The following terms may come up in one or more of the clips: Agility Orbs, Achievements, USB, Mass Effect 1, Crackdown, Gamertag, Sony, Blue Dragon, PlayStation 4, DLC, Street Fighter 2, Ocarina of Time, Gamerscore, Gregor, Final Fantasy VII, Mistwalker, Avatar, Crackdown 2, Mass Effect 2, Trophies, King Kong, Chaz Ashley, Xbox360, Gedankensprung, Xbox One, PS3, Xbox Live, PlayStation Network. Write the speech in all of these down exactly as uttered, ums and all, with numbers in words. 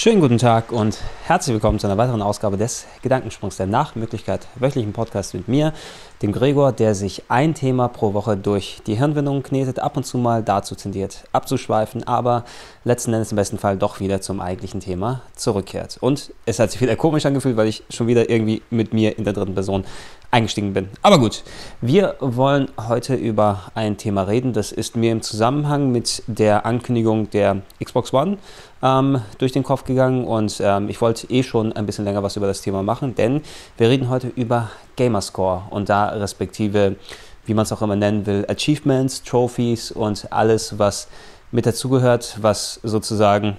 Schönen guten Tag und herzlich willkommen zu einer weiteren Ausgabe des Gedankensprungs, der nach Möglichkeit wöchentlichen Podcast mit mir, dem Gregor, der sich ein Thema pro Woche durch die Hirnwindungen knetet, ab und zu mal dazu tendiert abzuschweifen, aber letzten Endes im besten Fall doch wieder zum eigentlichen Thema zurückkehrt. Und es hat sich wieder komisch angefühlt, weil ich schon wieder irgendwie mit mir in der dritten Person eingestiegen bin. Aber gut, wir wollen heute über ein Thema reden, das ist mir im Zusammenhang mit der Ankündigung der Xbox One ähm, durch den Kopf gegangen und ähm, ich wollte eh schon ein bisschen länger was über das Thema machen, denn wir reden heute über Gamerscore und da respektive, wie man es auch immer nennen will, Achievements, Trophies und alles, was mit dazugehört, was sozusagen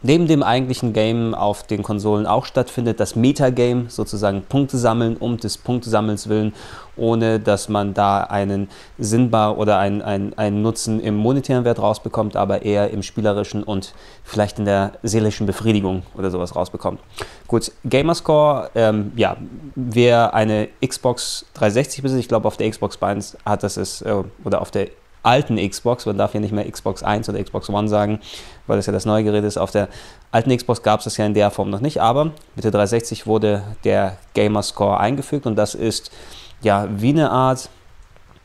neben dem eigentlichen Game auf den Konsolen auch stattfindet, das Metagame, sozusagen Punkte sammeln um des Punktesammelns willen, ohne dass man da einen sinnbar oder einen, einen, einen Nutzen im monetären Wert rausbekommt, aber eher im spielerischen und vielleicht in der seelischen Befriedigung oder sowas rausbekommt. Gut, Gamerscore, ähm, ja, wer eine Xbox dreihundertsechzig besitzt, ich glaube auf der Xbox One hat das es, äh, oder auf der alten Xbox, man darf ja nicht mehr Xbox eins oder Xbox One sagen, weil das ja das neue Gerät ist. Auf der alten Xbox gab es das ja in der Form noch nicht, aber mit der dreihundertsechzig wurde der Gamerscore eingefügt und das ist ja wie eine Art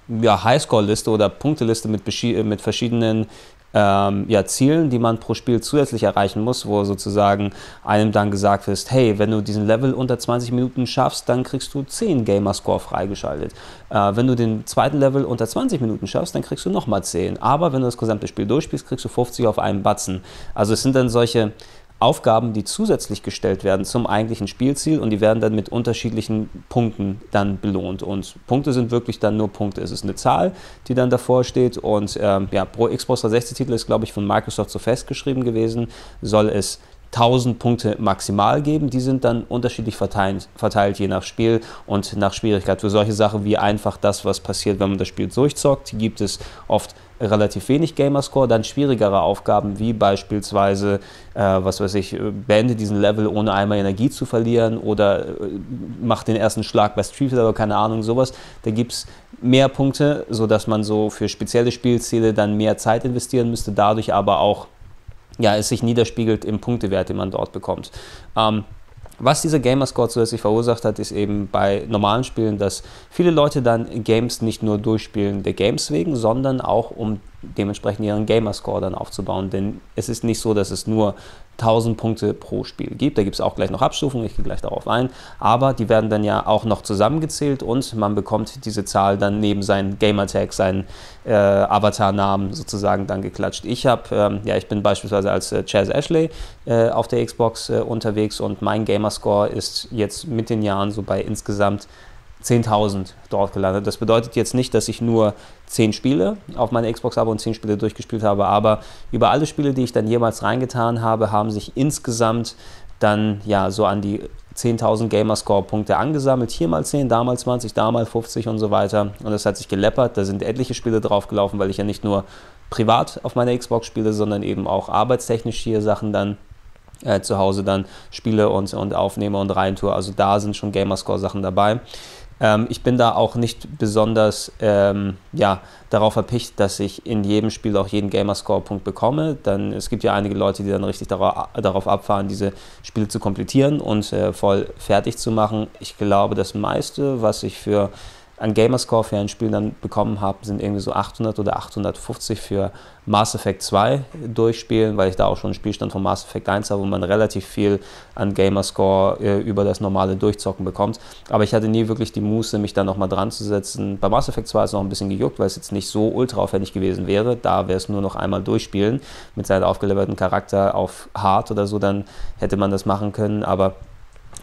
ja, Highscore-Liste oder Punkteliste mit, mit verschiedenen ähm, ja, Zielen, die man pro Spiel zusätzlich erreichen muss, wo sozusagen einem dann gesagt wird, hey, wenn du diesen Level unter zwanzig Minuten schaffst, dann kriegst du zehn Gamerscore freigeschaltet. Äh, wenn du den zweiten Level unter zwanzig Minuten schaffst, dann kriegst du nochmal zehn. Aber wenn du das gesamte Spiel durchspielst, kriegst du fünfzig auf einem Batzen. Also es sind dann solche Aufgaben, die zusätzlich gestellt werden zum eigentlichen Spielziel und die werden dann mit unterschiedlichen Punkten dann belohnt und Punkte sind wirklich dann nur Punkte. Es ist eine Zahl, die dann davor steht und ähm, ja, pro Xbox dreihundertsechzig Titel ist, glaube ich, von Microsoft so festgeschrieben gewesen, soll es tausend Punkte maximal geben, die sind dann unterschiedlich verteilt, verteilt je nach Spiel und nach Schwierigkeit. Für solche Sachen wie einfach das, was passiert, wenn man das Spiel durchzockt, gibt es oft relativ wenig Gamerscore, dann schwierigere Aufgaben wie beispielsweise, äh, was weiß ich, beende diesen Level ohne einmal Energie zu verlieren oder äh, mach den ersten Schlag bei Street Fighter oder keine Ahnung, sowas. Da gibt es mehr Punkte, sodass man so für spezielle Spielziele dann mehr Zeit investieren müsste, dadurch aber auch ja, es sich niederspiegelt im Punktewert, den man dort bekommt. Ähm, was dieser Gamerscore zusätzlich verursacht hat, ist eben bei normalen Spielen, dass viele Leute dann Games nicht nur durchspielen der Games wegen, sondern auch um dementsprechend ihren Gamerscore dann aufzubauen, denn es ist nicht so, dass es nur tausend Punkte pro Spiel gibt, da gibt es auch gleich noch Abstufungen, ich gehe gleich darauf ein, aber die werden dann ja auch noch zusammengezählt und man bekommt diese Zahl dann neben seinen Gamertag, seinen äh, Avatar-Namen sozusagen dann geklatscht. Ich habe, ähm, ja, ich bin beispielsweise als äh, Chaz Ashley äh, auf der Xbox äh, unterwegs und mein Gamerscore ist jetzt mit den Jahren so bei insgesamt zehntausend dort gelandet. Das bedeutet jetzt nicht, dass ich nur zehn Spiele auf meine Xbox habe und zehn Spiele durchgespielt habe, aber über alle Spiele, die ich dann jemals reingetan habe, haben sich insgesamt dann ja so an die zehntausend Gamerscore-Punkte angesammelt. Hier mal zehn, da mal zwanzig, da mal fünfzig und so weiter. Und das hat sich geleppert. Da sind etliche Spiele draufgelaufen, weil ich ja nicht nur privat auf meiner Xbox spiele, sondern eben auch arbeitstechnisch hier Sachen dann äh, zu Hause dann spiele und, und aufnehme und reintue. Also da sind schon Gamerscore-Sachen dabei. Ich bin da auch nicht besonders ähm, ja, darauf erpicht, dass ich in jedem Spiel auch jeden Gamerscore-Punkt bekomme. Dann, es gibt ja einige Leute, die dann richtig darauf, darauf abfahren, diese Spiele zu komplettieren und äh, voll fertig zu machen. Ich glaube, das meiste, was ich für an Gamerscore für ein Spiel dann bekommen habe, sind irgendwie so achthundert oder achthundertfünfzig für Mass Effect zwei durchspielen, weil ich da auch schon einen Spielstand von Mass Effect eins habe, wo man relativ viel an Gamerscore äh, über das normale Durchzocken bekommt. Aber ich hatte nie wirklich die Muße, mich da nochmal dran zu setzen. Bei Mass Effect zwei ist es noch ein bisschen gejuckt, weil es jetzt nicht so ultra aufwendig gewesen wäre. Da wäre es nur noch einmal durchspielen. Mit seinem aufgelevelten Charakter auf Hard oder so, dann hätte man das machen können, aber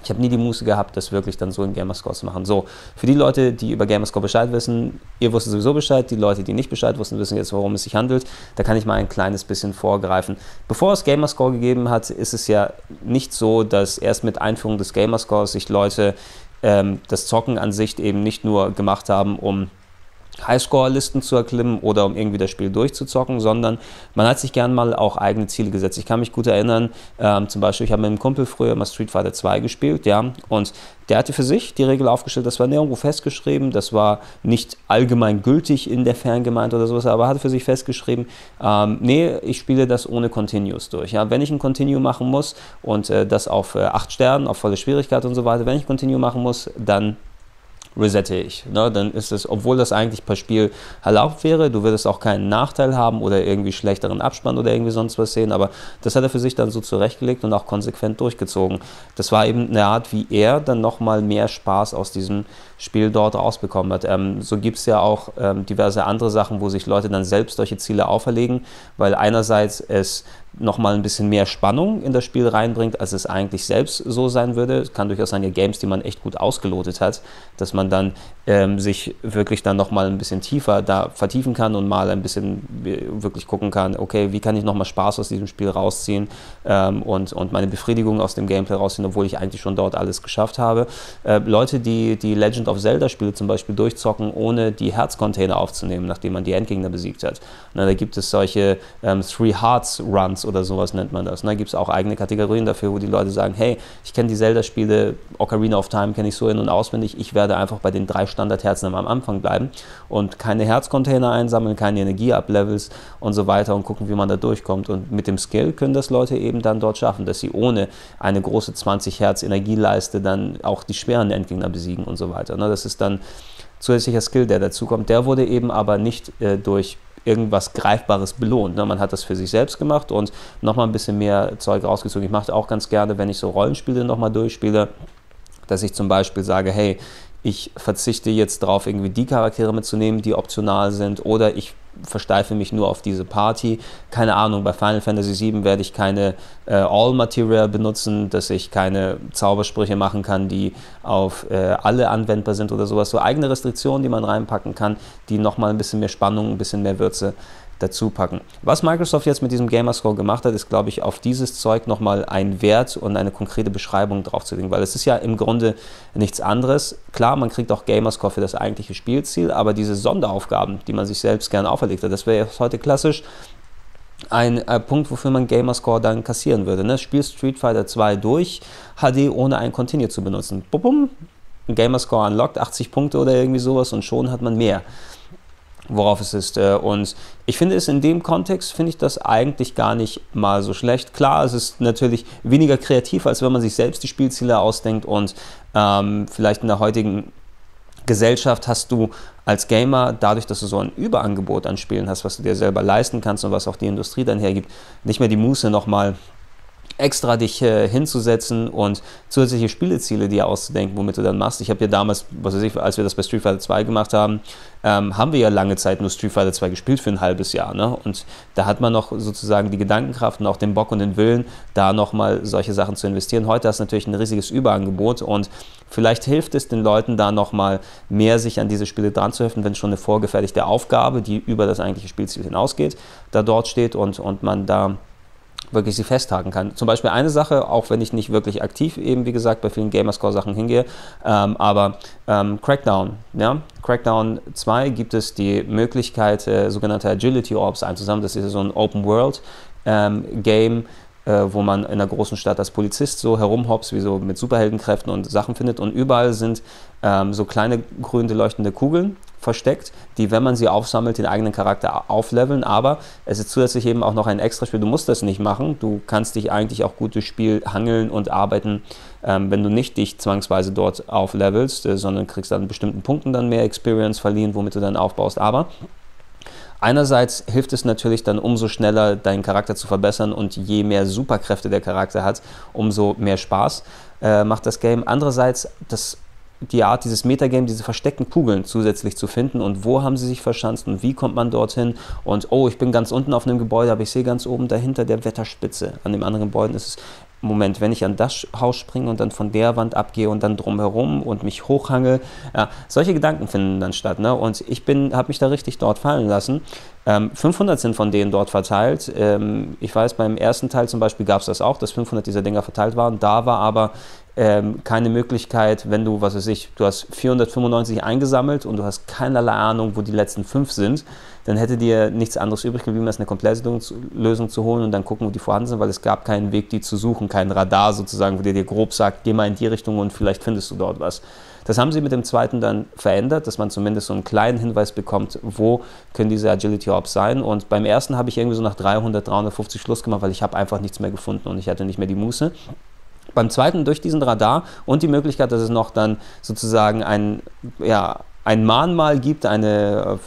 ich habe nie die Muße gehabt, das wirklich dann so in Gamerscore zu machen. So, für die Leute, die über Gamerscore Bescheid wissen, ihr wusstet sowieso Bescheid, die Leute, die nicht Bescheid wussten, wissen jetzt, worum es sich handelt. Da kann ich mal ein kleines bisschen vorgreifen. Bevor es Gamerscore gegeben hat, ist es ja nicht so, dass erst mit Einführung des Gamerscores sich Leute ähm, das Zocken an sich eben nicht nur gemacht haben, um Highscore-Listen zu erklimmen oder um irgendwie das Spiel durchzuzocken, sondern man hat sich gern mal auch eigene Ziele gesetzt. Ich kann mich gut erinnern, ähm, zum Beispiel, ich habe mit einem Kumpel früher mal Street Fighter zwei gespielt, ja, und der hatte für sich die Regel aufgestellt, das war nirgendwo festgeschrieben, das war nicht allgemein gültig in der Fangemeinde oder sowas, aber hatte für sich festgeschrieben, ähm, nee, ich spiele das ohne Continues durch. Ja, wenn ich ein Continue machen muss und äh, das auf äh, acht Sternen, auf volle Schwierigkeit und so weiter, wenn ich Continue machen muss, dann resette ich. Ne? Dann ist es, obwohl das eigentlich per Spiel erlaubt wäre, du würdest auch keinen Nachteil haben oder irgendwie schlechteren Abspann oder irgendwie sonst was sehen, aber das hat er für sich dann so zurechtgelegt und auch konsequent durchgezogen. Das war eben eine Art, wie er dann nochmal mehr Spaß aus diesem Spiel dort rausbekommen hat. Ähm, so gibt es ja auch ähm, diverse andere Sachen, wo sich Leute dann selbst solche Ziele auferlegen, weil einerseits es nochmal ein bisschen mehr Spannung in das Spiel reinbringt, als es eigentlich selbst so sein würde. Es kann durchaus sein, ja, Games, die man echt gut ausgelotet hat, dass man dann ähm, sich wirklich dann nochmal ein bisschen tiefer da vertiefen kann und mal ein bisschen wirklich gucken kann, okay, wie kann ich nochmal Spaß aus diesem Spiel rausziehen ähm, und, und meine Befriedigung aus dem Gameplay rausziehen, obwohl ich eigentlich schon dort alles geschafft habe. Äh, Leute, die die Legend of Zelda Spiele zum Beispiel durchzocken, ohne die Herzcontainer aufzunehmen, nachdem man die Endgegner besiegt hat. Na, da gibt es solche ähm, Three Hearts Runs oder sowas nennt man das. Da gibt es auch eigene Kategorien dafür, wo die Leute sagen, hey, ich kenne die Zelda-Spiele, Ocarina of Time kenne ich so in- und auswendig, ich werde einfach bei den drei Standardherzen am Anfang bleiben und keine Herzcontainer einsammeln, keine Energie-Up-Levels und so weiter und gucken, wie man da durchkommt. Und mit dem Skill können das Leute eben dann dort schaffen, dass sie ohne eine große zwanzig Hertz Energieleiste dann auch die schweren Endgegner besiegen und so weiter. Das ist dann zusätzlicher Skill, der dazukommt. Der wurde eben aber nicht äh, durch irgendwas Greifbares belohnt. Man hat das für sich selbst gemacht und nochmal ein bisschen mehr Zeug rausgezogen. Ich mache auch ganz gerne, wenn ich so Rollenspiele nochmal durchspiele, dass ich zum Beispiel sage, hey, ich verzichte jetzt darauf, irgendwie die Charaktere mitzunehmen, die optional sind, oder ich versteife mich nur auf diese Party. Keine Ahnung, bei Final Fantasy sieben werde ich keine äh, All-Material benutzen, dass ich keine Zaubersprüche machen kann, die auf äh, alle anwendbar sind oder sowas. So eigene Restriktionen, die man reinpacken kann, die nochmal ein bisschen mehr Spannung, ein bisschen mehr Würze dazu packen. Was Microsoft jetzt mit diesem Gamerscore gemacht hat, ist, glaube ich, auf dieses Zeug nochmal einen Wert und eine konkrete Beschreibung draufzulegen, weil es ist ja im Grunde nichts anderes. Klar, man kriegt auch Gamerscore für das eigentliche Spielziel, aber diese Sonderaufgaben, die man sich selbst gerne auferlegt hat, das wäre jetzt heute klassisch ein äh, Punkt, wofür man Gamerscore dann kassieren würde. Ne? Spiel Street Fighter zwei durch, H D ohne ein Continue zu benutzen. Bum, bum, Gamerscore unlocked, achtzig Punkte oder irgendwie sowas und schon hat man mehr, worauf es ist. Und ich finde es in dem Kontext, finde ich das eigentlich gar nicht mal so schlecht. Klar, es ist natürlich weniger kreativ, als wenn man sich selbst die Spielziele ausdenkt und ähm, vielleicht in der heutigen Gesellschaft hast du als Gamer, dadurch, dass du so ein Überangebot an Spielen hast, was du dir selber leisten kannst und was auch die Industrie dann hergibt, nicht mehr die Muße nochmal extra dich äh, hinzusetzen und zusätzliche Spieleziele dir auszudenken, womit du dann machst. Ich habe ja damals, was weiß ich, als wir das bei Street Fighter zwei gemacht haben, ähm, haben wir ja lange Zeit nur Street Fighter zwei gespielt für ein halbes Jahr. Ne? Und da hat man noch sozusagen die Gedankenkraft und auch den Bock und den Willen, da nochmal solche Sachen zu investieren. Heute hast du natürlich ein riesiges Überangebot und vielleicht hilft es den Leuten da nochmal mehr, sich an diese Spiele dran zu helfen, wenn schon eine vorgefertigte Aufgabe, die über das eigentliche Spielziel hinausgeht, da dort steht und, und man da wirklich sie festhaken kann. Zum Beispiel eine Sache, auch wenn ich nicht wirklich aktiv eben, wie gesagt, bei vielen Gamerscore-Sachen hingehe, ähm, aber ähm, Crackdown, ja, Crackdown zwei gibt es die Möglichkeit, äh, sogenannte Agility Orbs einzusammeln. Das ist so ein Open-World-Game, ähm, äh, wo man in einer großen Stadt als Polizist so herumhops, wie so mit Superheldenkräften und Sachen findet und überall sind ähm, so kleine, grüne, leuchtende Kugeln versteckt, die, wenn man sie aufsammelt, den eigenen Charakter aufleveln, aber es ist zusätzlich eben auch noch ein Extraspiel. Du musst das nicht machen, du kannst dich eigentlich auch gut durchs Spiel hangeln und arbeiten, ähm, wenn du nicht dich zwangsweise dort auflevelst, äh, sondern kriegst dann bestimmten Punkten dann mehr Experience verliehen, womit du dann aufbaust, aber einerseits hilft es natürlich dann, umso schneller deinen Charakter zu verbessern und je mehr Superkräfte der Charakter hat, umso mehr Spaß äh, macht das Game. Andererseits, das die Art, dieses Metagame, diese versteckten Kugeln zusätzlich zu finden und wo haben sie sich verschanzt und wie kommt man dorthin und oh, ich bin ganz unten auf einem Gebäude, aber ich sehe ganz oben dahinter der Wetterspitze. An dem anderen Gebäude ist es, Moment, wenn ich an das Haus springe und dann von der Wand abgehe und dann drumherum und mich hochhange, ja, solche Gedanken finden dann statt. Ne? Und ich bin, habe mich da richtig dort fallen lassen. Ähm, fünfhundert sind von denen dort verteilt. Ähm, ich weiß, beim ersten Teil zum Beispiel gab es das auch, dass fünfhundert dieser Dinger verteilt waren. Da war aber ähm, keine Möglichkeit, wenn du, was weiß ich, du hast vierhundertfünfundneunzig eingesammelt und du hast keinerlei Ahnung, wo die letzten fünf sind, dann hätte dir nichts anderes übrig geblieben, als eine Komplettlösung zu holen und dann gucken, wo die vorhanden sind, weil es gab keinen Weg, die zu suchen, kein Radar sozusagen, wo der dir grob sagt, geh mal in die Richtung und vielleicht findest du dort was. Das haben sie mit dem zweiten dann verändert, dass man zumindest so einen kleinen Hinweis bekommt, wo können diese Agility Orbs sein. Und beim ersten habe ich irgendwie so nach dreihundert, dreihundertfünfzig Schluss gemacht, weil ich habe einfach nichts mehr gefunden und ich hatte nicht mehr die Muße. Beim zweiten durch diesen Radar und die Möglichkeit, dass es noch dann sozusagen ein, ja, ein Mahnmal gibt, eine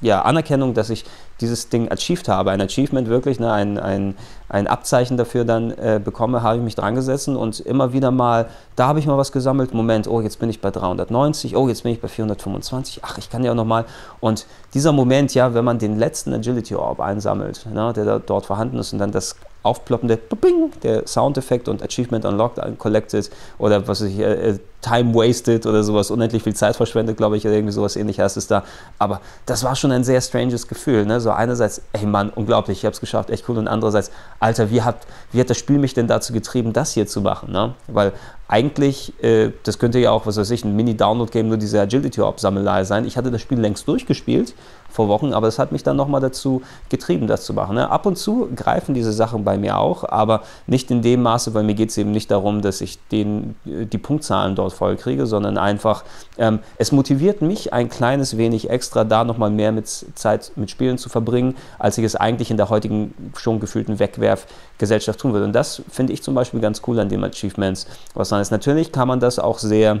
ja, Anerkennung, dass ich dieses Ding achieved habe, ein Achievement wirklich, ne, ein, ein, ein Abzeichen dafür dann äh, bekomme, habe ich mich dran gesessen und immer wieder mal, da habe ich mal was gesammelt, Moment, oh, jetzt bin ich bei dreihundertneunzig, oh, jetzt bin ich bei vierhundertfünfundzwanzig, ach, ich kann ja auch nochmal, und dieser Moment, ja, wenn man den letzten Agility Orb einsammelt, ne, der da, dort vorhanden ist und dann das aufploppende, bing, der Soundeffekt und Achievement Unlocked, Collected oder was weiß ich, äh, Time Wasted oder sowas, unendlich viel Zeit verschwendet, glaube ich, oder irgendwie sowas ähnliches heißt es da, aber das war schon ein sehr stranges Gefühl, ne, so einerseits, ey Mann, unglaublich, ich habe es geschafft, echt cool, und andererseits, Alter, wie hat, wie hat das Spiel mich denn dazu getrieben, das hier zu machen, ne? Weil eigentlich, äh, das könnte ja auch, was weiß ich, ein Mini-Download-Game, nur diese Agility-Orb-Sammelei sein. Ich hatte das Spiel längst durchgespielt, vor Wochen, aber es hat mich dann nochmal dazu getrieben, das zu machen, ne? Ab und zu greifen diese Sachen bei mir auch, aber nicht in dem Maße, weil mir geht es eben nicht darum, dass ich den, die Punktzahlen dort voll kriege, sondern einfach, ähm, es motiviert mich ein kleines wenig extra, da nochmal mehr mit Zeit mit Spielen zu verbringen, als ich es eigentlich in der heutigen schon gefühlten Wegwerfgesellschaft tun würde. Und das finde ich zum Beispiel ganz cool an den Achievements, was dann ist. Natürlich kann man das auch sehr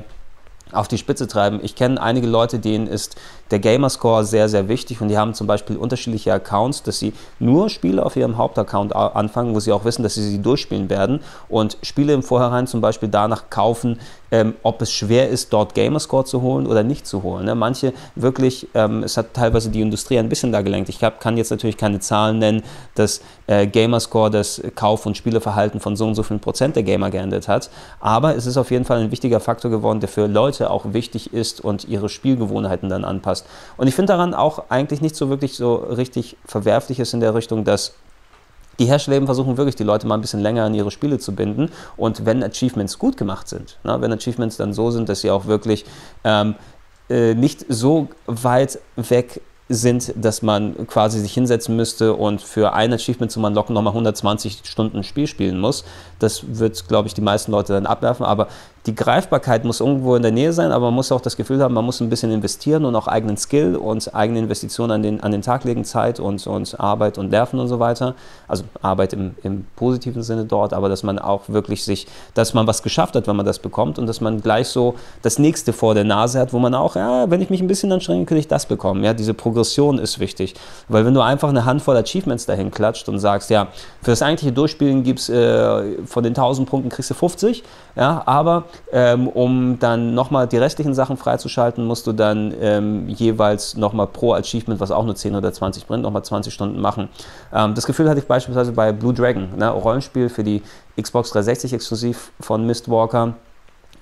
auf die Spitze treiben. Ich kenne einige Leute, denen ist der Gamerscore sehr, sehr wichtig und die haben zum Beispiel unterschiedliche Accounts, dass sie nur Spiele auf ihrem Hauptaccount anfangen, wo sie auch wissen, dass sie sie durchspielen werden und Spiele im Vorhinein zum Beispiel danach kaufen, ähm, ob es schwer ist, dort Gamerscore zu holen oder nicht zu holen, ne? Manche wirklich, ähm, es hat teilweise die Industrie ein bisschen da gelenkt. Ich hab, kann jetzt natürlich keine Zahlen nennen, dass äh, Gamerscore das Kauf- und Spieleverhalten von so und so vielen Prozent der Gamer geändert hat, aber es ist auf jeden Fall ein wichtiger Faktor geworden, der für Leute auch wichtig ist und ihre Spielgewohnheiten dann anpasst. Und ich finde daran auch eigentlich nicht so wirklich so richtig Verwerfliches in der Richtung, dass die Hersteller eben versuchen wirklich, die Leute mal ein bisschen länger an ihre Spiele zu binden. Und wenn Achievements gut gemacht sind, ne, wenn Achievements dann so sind, dass sie auch wirklich ähm, äh, nicht so weit weg sind, dass man quasi sich hinsetzen müsste und für ein Achievement zum Unlocken nochmal hundertzwanzig Stunden Spiel spielen muss. Das wird, glaube ich, die meisten Leute dann abwerfen, aber die Greifbarkeit muss irgendwo in der Nähe sein, aber man muss auch das Gefühl haben, man muss ein bisschen investieren und auch eigenen Skill und eigene Investitionen an den, an den Tag legen, Zeit und, und Arbeit und Nerven und so weiter. Also Arbeit im, im positiven Sinne dort, aber dass man auch wirklich sich, dass man was geschafft hat, wenn man das bekommt und dass man gleich so das Nächste vor der Nase hat, wo man auch, ja, wenn ich mich ein bisschen anstrenge, könnte ich das bekommen. Ja, diese Progression ist wichtig, weil wenn du einfach eine Handvoll Achievements dahin klatscht und sagst, ja, für das eigentliche Durchspielen gibt es äh, von den tausend Punkten kriegst du fünfzig, ja, aber Ähm, um dann nochmal die restlichen Sachen freizuschalten, musst du dann ähm, jeweils nochmal pro Achievement, was auch nur zehn oder zwanzig bringt, nochmal zwanzig Stunden machen. Ähm, das Gefühl hatte ich beispielsweise bei Blue Dragon, ne, Rollenspiel für die Xbox dreihundertsechzig exklusiv von Mistwalker.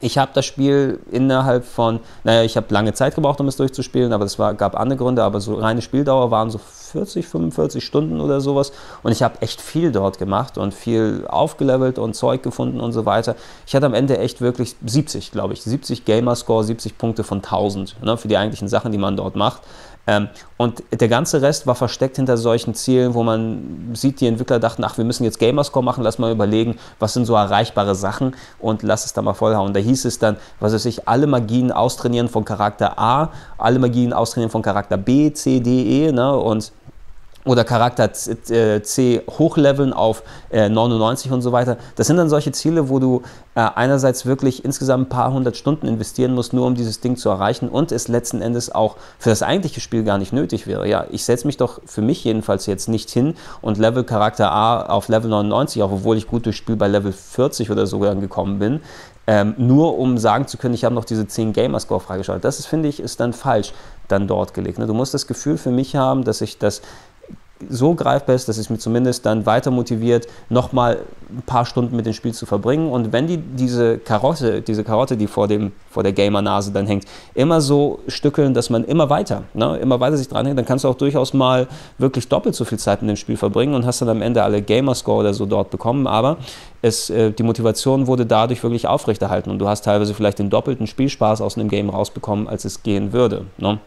Ich habe das Spiel innerhalb von, naja, ich habe lange Zeit gebraucht, um es durchzuspielen, aber es gab andere Gründe, aber so reine Spieldauer waren so vierzig, fünfundvierzig Stunden oder sowas und ich habe echt viel dort gemacht und viel aufgelevelt und Zeug gefunden und so weiter. Ich hatte am Ende echt wirklich siebzig, glaube ich, siebzig Gamerscore, siebzig Punkte von tausend, ne, für die eigentlichen Sachen, die man dort macht. Ähm, und der ganze Rest war versteckt hinter solchen Zielen, wo man sieht, die Entwickler dachten, ach, wir müssen jetzt Gamerscore machen, lass mal überlegen, was sind so erreichbare Sachen und lass es da mal vollhauen. Da hieß es dann, was weiß ich, alle Magien austrainieren von Charakter A, alle Magien austrainieren von Charakter B, C, D, E, ne, und oder Charakter C hochleveln auf neunundneunzig und so weiter. Das sind dann solche Ziele, wo du einerseits wirklich insgesamt ein paar hundert Stunden investieren musst, nur um dieses Ding zu erreichen und es letzten Endes auch für das eigentliche Spiel gar nicht nötig wäre. Ja, ich setze mich doch für mich jedenfalls jetzt nicht hin und level Charakter A auf Level neunundneunzig, auch obwohl ich gut durchs Spiel bei Level vierzig oder so gekommen bin. Ähm, nur um sagen zu können, ich habe noch diese zehn Gamerscore freigeschaltet. Das ist, finde ich, ist dann falsch dann dort gelegt, ne? Du musst das Gefühl für mich haben, dass ich das so greifbar ist, dass es mir zumindest dann weiter motiviert, nochmal ein paar Stunden mit dem Spiel zu verbringen. Und wenn die diese Karotte, diese Karotte, die vor, dem, vor der Gamer-Nase dann hängt, immer so stückeln, dass man immer weiter, ne, immer weiter sich dranhängt, dann kannst du auch durchaus mal wirklich doppelt so viel Zeit mit dem Spiel verbringen und hast dann am Ende alle Gamerscore oder so dort bekommen. Aber es, äh, die Motivation wurde dadurch wirklich aufrechterhalten und du hast teilweise vielleicht den doppelten Spielspaß aus einem Game rausbekommen, als es gehen würde, ne?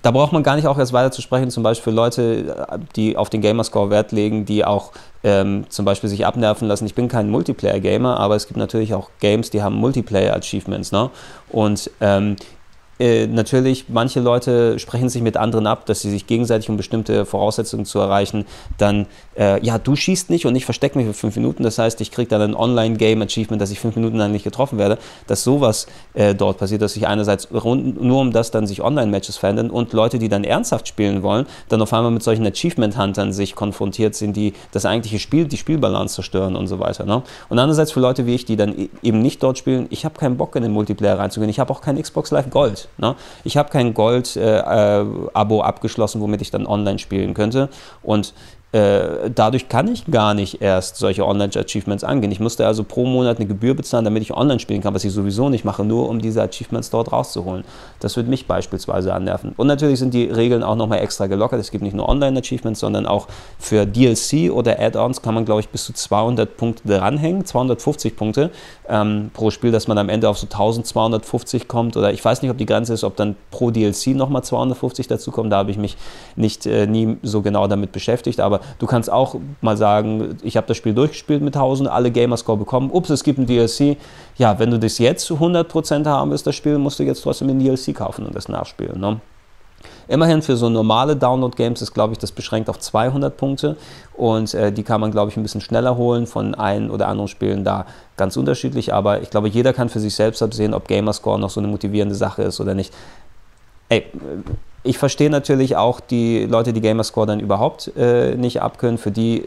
Da braucht man gar nicht auch erst weiter zu sprechen, zum Beispiel für Leute, die auf den Gamerscore Wert legen, die auch ähm, zum Beispiel sich abnerven lassen. Ich bin kein Multiplayer-Gamer, aber es gibt natürlich auch Games, die haben Multiplayer-Achievements, ne? Und ähm, äh, natürlich, manche Leute sprechen sich mit anderen ab, dass sie sich gegenseitig, um bestimmte Voraussetzungen zu erreichen, dann, äh, ja, du schießt nicht und ich verstecke mich für fünf Minuten, das heißt, ich kriege dann ein Online-Game-Achievement, dass ich fünf Minuten lang nicht getroffen werde, dass sowas äh, dort passiert, dass sich einerseits rund, nur um das dann sich Online-Matches verändern und Leute, die dann ernsthaft spielen wollen, dann auf einmal mit solchen Achievement-Huntern sich konfrontiert sind, die das eigentliche Spiel, die Spielbalance zerstören und so weiter, ne? Und andererseits für Leute wie ich, die dann eben nicht dort spielen, ich habe keinen Bock in den Multiplayer reinzugehen, ich habe auch kein Xbox Live Gold. Ne? Ich habe kein Gold-Abo äh, abgeschlossen, womit ich dann online spielen könnte und äh, dadurch kann ich gar nicht erst solche Online-Achievements angehen. Ich musste also pro Monat eine Gebühr bezahlen, damit ich online spielen kann, was ich sowieso nicht mache, nur um diese Achievements dort rauszuholen. Das würde mich beispielsweise annerven. Und natürlich sind die Regeln auch nochmal extra gelockert. Es gibt nicht nur Online-Achievements, sondern auch für D L C oder Add-ons kann man, glaube ich, bis zu zweihundert Punkte dranhängen, zweihundertfünfzig Punkte ähm, pro Spiel, dass man am Ende auf so eintausendzweihundertfünfzig kommt oder ich weiß nicht, ob die Grenze ist, ob dann pro D L C nochmal zweihundertfünfzig dazukommen. Da habe ich mich nicht äh, nie so genau damit beschäftigt, aber du kannst auch mal sagen, ich habe das Spiel durchgespielt mit tausend, alle Gamerscore bekommen, ups, es gibt ein D L C. Ja, wenn du das jetzt zu hundert Prozent haben willst, das Spiel, musst du jetzt trotzdem ein D L C kaufen und das nachspielen, ne? Immerhin für so normale Download-Games ist, glaube ich, das beschränkt auf zweihundert Punkte und äh, die kann man, glaube ich, ein bisschen schneller holen von ein oder anderen Spielen da ganz unterschiedlich, aber ich glaube, jeder kann für sich selbst absehen, ob Gamerscore noch so eine motivierende Sache ist oder nicht. Ey, ich verstehe natürlich auch die Leute, die Gamerscore dann überhaupt äh, nicht abkönnen. Für die,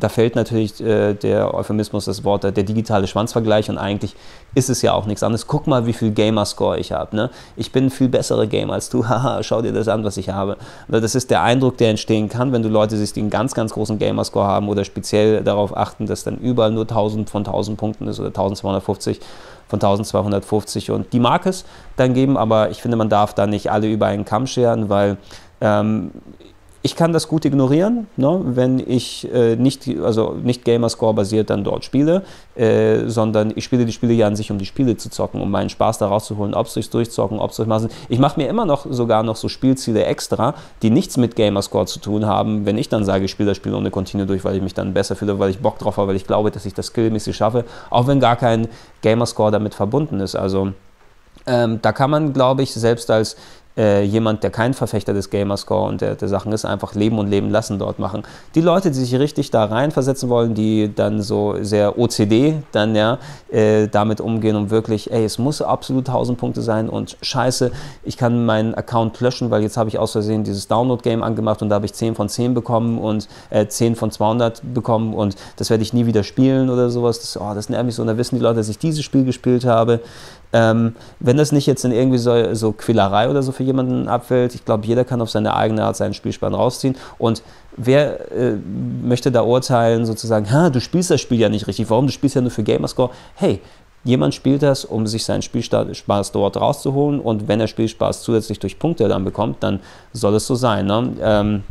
da fällt natürlich äh, der Euphemismus, das Wort, der digitale Schwanzvergleich und eigentlich ist es ja auch nichts anderes. Guck mal, wie viel Gamerscore ich habe, ne? Ich bin ein viel besserer Gamer als du, haha, schau dir das an, was ich habe. Das ist der Eindruck, der entstehen kann, wenn du Leute siehst, die einen ganz, ganz großen Gamerscore haben oder speziell darauf achten, dass dann überall nur tausend von tausend Punkten ist oder eintausendzweihundertfünfzig von eintausendzweihundertfünfzig und die mag es dann geben, aber ich finde, man darf da nicht alle über einen Kamm scheren, weil ähm, ich kann das gut ignorieren, ne, wenn ich äh, nicht, also nicht Gamerscore-basiert dann dort spiele, äh, sondern ich spiele die Spiele ja an sich, um die Spiele zu zocken, um meinen Spaß da rauszuholen, ob es durchs Durchzocken, ob es durch Massen. Ich mache mir immer noch sogar noch so Spielziele extra, die nichts mit Gamerscore zu tun haben, wenn ich dann sage, ich spiele das Spiel ohne Continue durch, weil ich mich dann besser fühle, weil ich Bock drauf habe, weil ich glaube, dass ich das skillmäßig schaffe, auch wenn gar kein Gamerscore damit verbunden ist. Also ähm, da kann man, glaube ich, selbst als Äh, jemand, der kein Verfechter des Gamerscore und der, der Sachen ist, einfach leben und leben lassen dort machen. Die Leute, die sich richtig da reinversetzen wollen, die dann so sehr O C D dann ja äh, damit umgehen und wirklich, ey, es muss absolut tausend Punkte sein und scheiße, ich kann meinen Account löschen, weil jetzt habe ich aus Versehen dieses Download-Game angemacht und da habe ich zehn von zehn bekommen und äh, zehn von zweihundert bekommen und das werde ich nie wieder spielen oder sowas. Das, oh, das nervt mich so und da wissen die Leute, dass ich dieses Spiel gespielt habe. Ähm, wenn das nicht jetzt in irgendwie so, so Quälerei oder so für jemanden abfällt, ich glaube, jeder kann auf seine eigene Art seinen Spielspann rausziehen und wer äh, möchte da urteilen sozusagen, ha, du spielst das Spiel ja nicht richtig, warum, du spielst ja nur für Gamerscore? Hey, jemand spielt das, um sich seinen Spielspaß dort rauszuholen und wenn er Spielspaß zusätzlich durch Punkte dann bekommt, dann soll es so sein, ne? Ähm,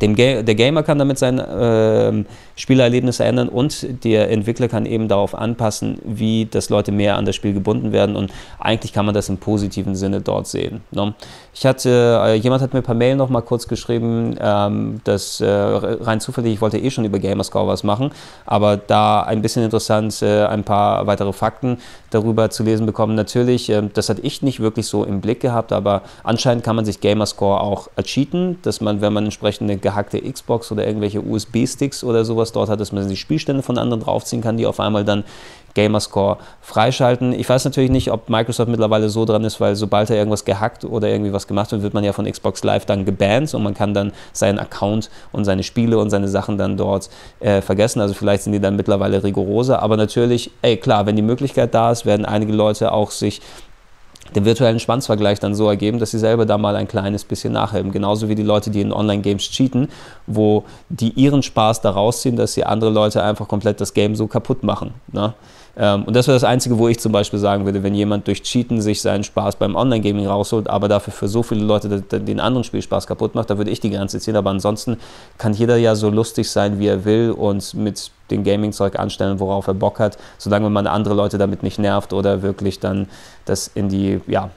Dem Ga- der Gamer kann damit sein äh, Spielerlebnis ändern und der Entwickler kann eben darauf anpassen, wie dass Leute mehr an das Spiel gebunden werden und eigentlich kann man das im positiven Sinne dort sehen, ne? Ich hatte, äh, jemand hat mir per Mail noch mal kurz geschrieben, ähm, dass äh, rein zufällig, ich wollte eh schon über Gamerscore was machen, aber da ein bisschen interessant äh, ein paar weitere Fakten darüber zu lesen bekommen. Natürlich, äh, das hatte ich nicht wirklich so im Blick gehabt, aber anscheinend kann man sich Gamerscore auch cheaten, dass man, wenn man entsprechende gehackte Xbox oder irgendwelche U S B-Sticks oder sowas dort hat, dass man die Spielstände von anderen draufziehen kann, die auf einmal dann Gamerscore freischalten. Ich weiß natürlich nicht, ob Microsoft mittlerweile so dran ist, weil sobald da irgendwas gehackt oder irgendwie was gemacht wird, wird man ja von Xbox Live dann gebannt und man kann dann seinen Account und seine Spiele und seine Sachen dann dort äh, vergessen. Also vielleicht sind die dann mittlerweile rigoroser, aber natürlich, ey klar, wenn die Möglichkeit da ist, werden einige Leute auch sich den virtuellen Schwanzvergleich dann so ergeben, dass sie selber da mal ein kleines bisschen nachhelfen. Genauso wie die Leute, die in Online-Games cheaten, wo die ihren Spaß daraus ziehen, dass sie andere Leute einfach komplett das Game so kaputt machen. Ne? Und das wäre das Einzige, wo ich zum Beispiel sagen würde, wenn jemand durch Cheaten sich seinen Spaß beim Online-Gaming rausholt, aber dafür für so viele Leute den anderen Spielspaß kaputt macht, da würde ich die Grenze ziehen. Aber ansonsten kann jeder ja so lustig sein, wie er will und mit dem Gaming-Zeug anstellen, worauf er Bock hat, solange man andere Leute damit nicht nervt oder wirklich dann das in die, ja,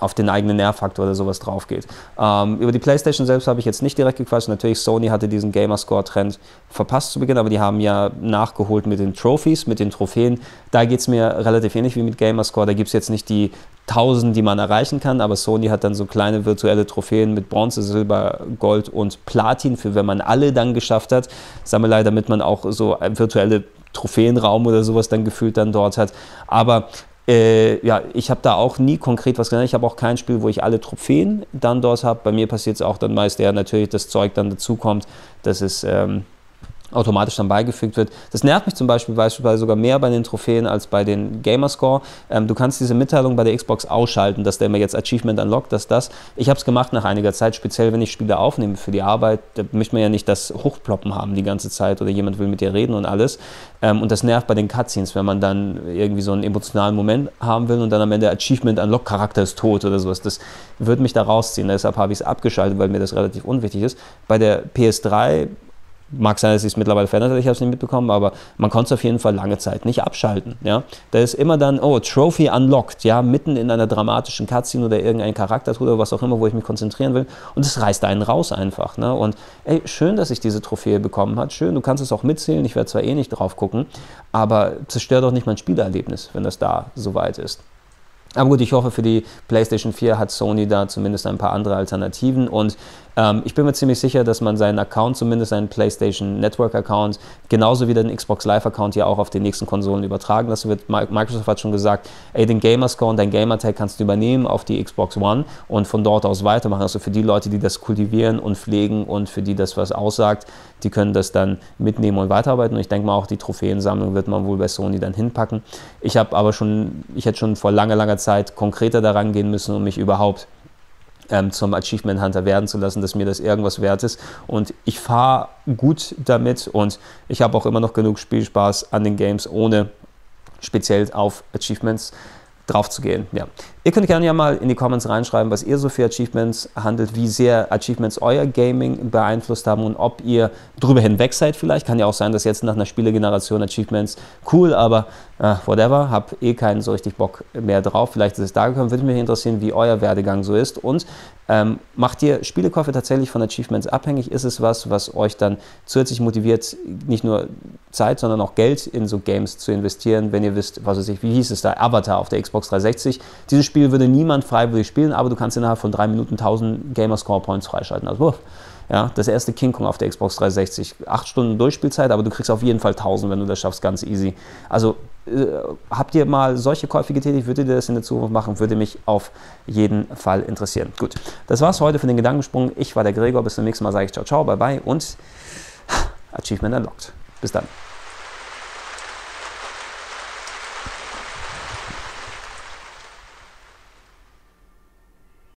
auf den eigenen Nervfaktor oder sowas drauf geht. Ähm, über die PlayStation selbst habe ich jetzt nicht direkt gequatscht. Natürlich, Sony hatte diesen Gamerscore-Trend verpasst zu Beginn, aber die haben ja nachgeholt mit den Trophies, mit den Trophäen. Da geht es mir relativ ähnlich wie mit Gamerscore. Da gibt es jetzt nicht die tausend, die man erreichen kann, aber Sony hat dann so kleine virtuelle Trophäen mit Bronze, Silber, Gold und Platin, für wenn man alle dann geschafft hat. Sammlerei, damit man auch so virtuelle Trophäenraum oder sowas dann gefühlt dann dort hat. Aber Äh, ja, ich habe da auch nie konkret was genannt. Ich habe auch kein Spiel, wo ich alle Trophäen dann dort habe. Bei mir passiert es auch dann meist eher natürlich, dass Zeug dann dazukommt, dass es ähm, automatisch dann beigefügt wird. Das nervt mich zum Beispiel beispielsweise sogar mehr bei den Trophäen als bei den Gamerscore. Ähm, du kannst diese Mitteilung bei der Xbox ausschalten, dass der immer jetzt Achievement unlockt, dass das. Ich habe es gemacht nach einiger Zeit, speziell wenn ich Spiele aufnehme für die Arbeit. Da möchte man ja nicht das Hochploppen haben die ganze Zeit oder jemand will mit dir reden und alles. Ähm, und das nervt bei den Cutscenes, wenn man dann irgendwie so einen emotionalen Moment haben will und dann am Ende Achievement unlockt, Charakter ist tot oder sowas. Das würde mich da rausziehen. Deshalb habe ich es abgeschaltet, weil mir das relativ unwichtig ist. Bei der P S drei mag sein, dass ich es mittlerweile verändert habe, ich habe es nicht mitbekommen, aber man konnte es auf jeden Fall lange Zeit nicht abschalten. Ja? Da ist immer dann, oh, Trophy unlocked, ja, mitten in einer dramatischen Cutscene oder irgendein Charakter oder was auch immer, wo ich mich konzentrieren will. Und das reißt einen raus einfach. Ne? Und ey, schön, dass ich diese Trophäe bekommen habe, schön, du kannst es auch mitzählen, ich werde zwar eh nicht drauf gucken, aber zerstört doch nicht mein Spielerlebnis, wenn das da soweit ist. Aber gut, ich hoffe, für die PlayStation vier hat Sony da zumindest ein paar andere Alternativen und ähm, ich bin mir ziemlich sicher, dass man seinen Account, zumindest seinen PlayStation Network Account, genauso wie den Xbox Live Account ja auch auf den nächsten Konsolen übertragen lassen wird. Microsoft hat schon gesagt, ey, den Gamerscore und dein Gamertag kannst du übernehmen auf die Xbox One und von dort aus weitermachen. Also für die Leute, die das kultivieren und pflegen und für die das was aussagt, die können das dann mitnehmen und weiterarbeiten. Und ich denke mal, auch die Trophäensammlung wird man wohl bei Sony dann hinpacken. Ich habe aber schon, ich hätte schon vor langer, langer Zeit konkreter daran gehen müssen, um mich überhaupt ähm, zum Achievement Hunter werden zu lassen, dass mir das irgendwas wert ist. Und ich fahre gut damit und ich habe auch immer noch genug Spielspaß an den Games, ohne speziell auf Achievements drauf zu gehen. Ja. Ihr könnt gerne ja mal in die Comments reinschreiben, was ihr so für Achievements handelt, wie sehr Achievements euer Gaming beeinflusst haben und ob ihr drüber hinweg seid vielleicht. Kann ja auch sein, dass jetzt nach einer Spielegeneration Achievements cool, aber äh, whatever, hab eh keinen so richtig Bock mehr drauf. Vielleicht ist es da gekommen. Würde mich interessieren, wie euer Werdegang so ist und ähm, macht ihr Spielekäufe tatsächlich von Achievements abhängig? Ist es was, was euch dann zusätzlich motiviert, nicht nur Zeit, sondern auch Geld in so Games zu investieren, wenn ihr wisst, was weiß ich, wie hieß es da, Avatar auf der Xbox dreihundertsechzig. Dieses Spiel würde niemand freiwillig spielen, aber du kannst innerhalb von drei Minuten tausend Gamerscore-Points freischalten. Also, uff. Ja, das erste King Kong auf der Xbox dreihundertsechzig. Acht Stunden Durchspielzeit, aber du kriegst auf jeden Fall tausend, wenn du das schaffst, ganz easy. Also äh, habt ihr mal solche Käufe getätigt? Würdet ihr das in der Zukunft machen? Würde mich auf jeden Fall interessieren. Gut, das war's heute für den Gedankensprung. Ich war der Gregor. Bis zum nächsten Mal sage ich ciao, ciao, bye, bye und Achievement unlocked. Bis dann.